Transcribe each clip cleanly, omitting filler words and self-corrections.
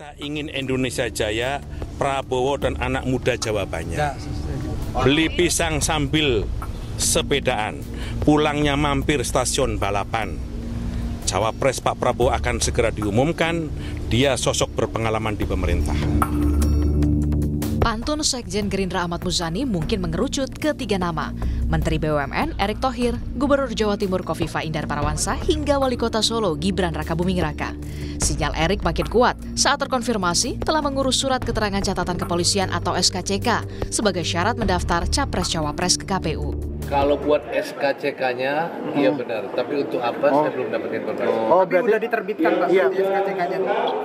Kita ingin Indonesia jaya, Prabowo dan anak muda jawabannya. Beli pisang sambil sepedaan, pulangnya mampir stasiun balapan. Cawapres Pak Prabowo akan segera diumumkan, dia sosok berpengalaman di pemerintahan. Pantun Sekjen Gerindra Ahmad Muzani mungkin mengerucut ke tiga nama. Menteri BUMN Erick Thohir, Gubernur Jawa Timur Kofifa Indar Parawansa, hingga Wali Kota Solo Gibran Rakabuming Raka. Sinyal Erick makin kuat saat terkonfirmasi telah mengurus surat keterangan catatan kepolisian atau SKCK sebagai syarat mendaftar Capres-Cawapres ke KPU. Kalau buat SKCK-nya, iya benar. Tapi untuk apa, saya belum dapat informasi. Oh, berarti sudah diterbitkan, Pak? Iya. SKCK-nya,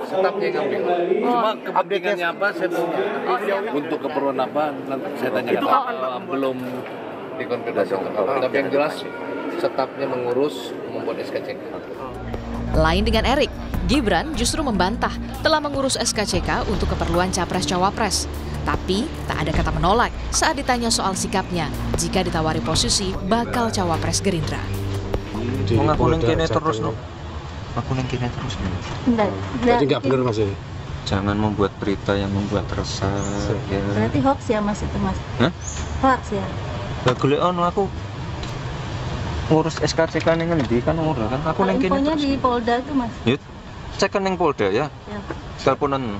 stafnya ngambil. Cuma kepentingannya apa, saya belum tahu. Untuk keperluan apa, nanti saya tanyakan. Itu belum dikonfirmasi. Tapi yang jelas, stafnya mengurus membuat SKCK. Lain dengan Erick, Gibran justru membantah telah mengurus SKCK untuk keperluan Capres-Cawapres. Tapi tak ada kata menolak saat ditanya soal sikapnya jika ditawari posisi bakal cawapres Gerindra. Ngakunin kini terus. Jadi nggak benar Mas ini. Jangan membuat berita yang membuat resah. Ya. Berarti hoax ya Mas itu Mas. Hah? Hoax ya. Bagule ono aku ngurus SKCK ning ngendi kan ora kan aku ning kene. Infonya di Polda itu Mas. Yut. Cek ning Polda ya. Ya. Teleponan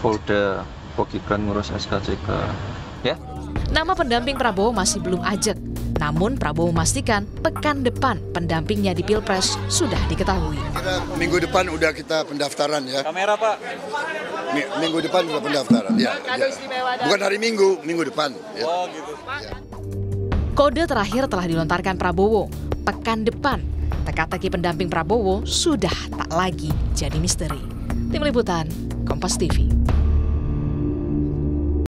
Polda. Gibran ngurus SKCK, ya. Nama pendamping Prabowo masih belum ajek. Namun Prabowo memastikan pekan depan pendampingnya di Pilpres sudah diketahui. Minggu depan udah kita pendaftaran ya. Kamera Pak. Minggu depan sudah pendaftaran ya. Bukan hari Minggu, minggu depan. Ya. Oh gitu. Ya. Kode terakhir telah dilontarkan Prabowo. Pekan depan, teka-teki pendamping Prabowo sudah tak lagi jadi misteri. Tim Liputan, Kompas TV.